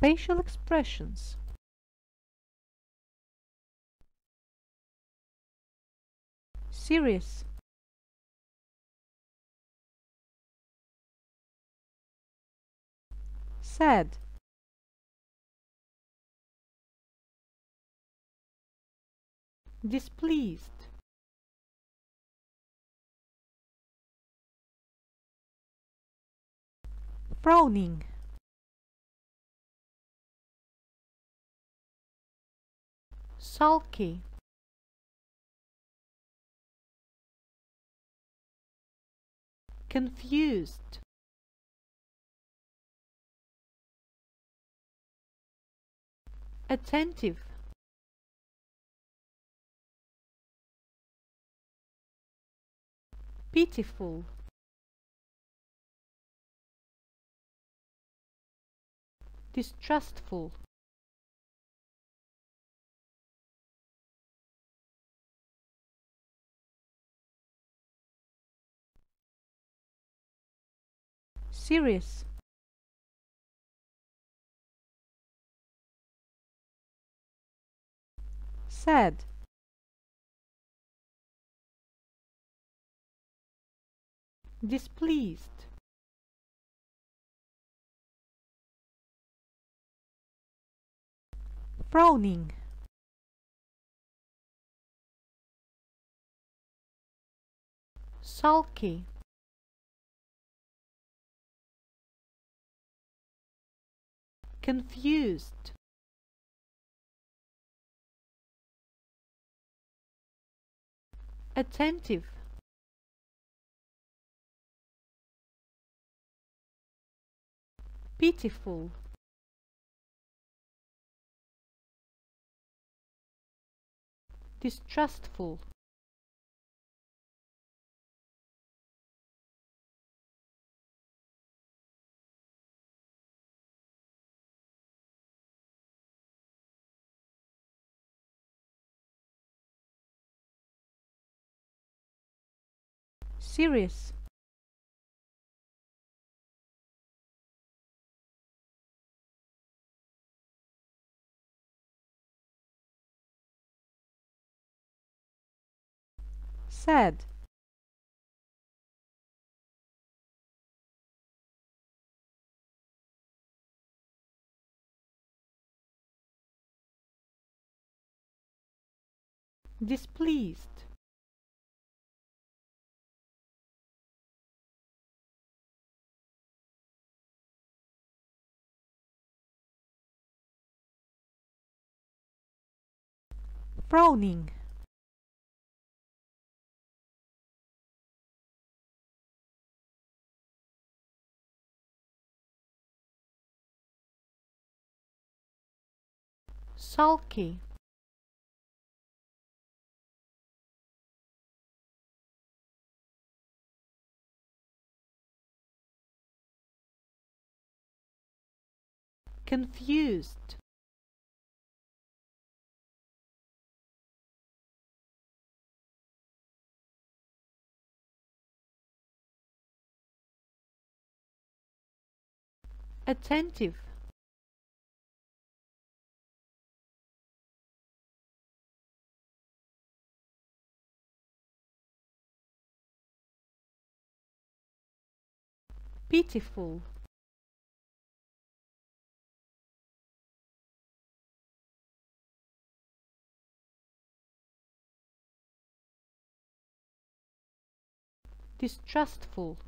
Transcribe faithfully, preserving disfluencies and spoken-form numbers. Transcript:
Facial expressions. Serious. Sad. Displeased. Frowning. Sulky. Confused. Attentive. Pitiful. Distrustful. Serious. Sad. Displeased. Frowning. Sulky. Confused. Attentive. Pitiful. Distrustful. Serious. Sad. Displeased. Frowning. Sulky. Confused. Attentive. Pitiful. Distrustful.